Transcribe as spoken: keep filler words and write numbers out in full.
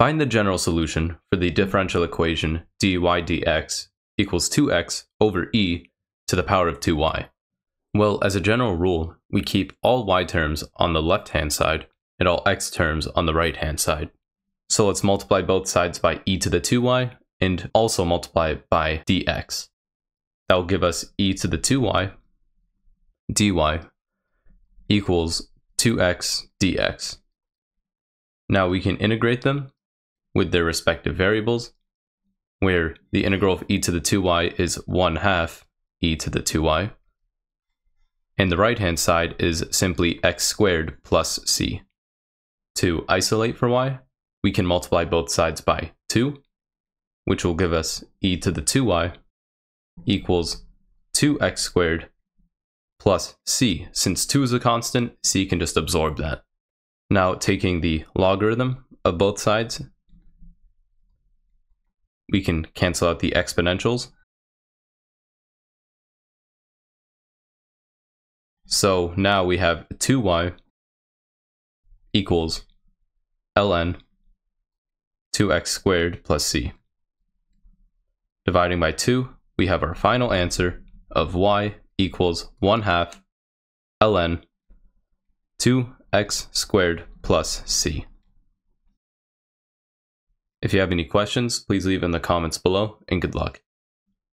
Find the general solution for the differential equation dy dx equals two x over e to the power of two y. Well, as a general rule, we keep all y terms on the left-hand side and all x terms on the right-hand side. So let's multiply both sides by e to the two y and also multiply it by dx. That will give us e to the two y dy equals two x dx. Now we can integrate them with their respective variables, where the integral of e to the two y is one half e to the two y, and the right-hand side is simply x squared plus c. To isolate for y, we can multiply both sides by two, which will give us e to the two y equals two x squared plus c. Since two is a constant, c can just absorb that. Now taking the logarithm of both sides, we can cancel out the exponentials. So now we have two y equals ln two x squared plus c. Dividing by two, we have our final answer of y equals one half ln two x squared plus c. If you have any questions, please leave in the comments below, and good luck.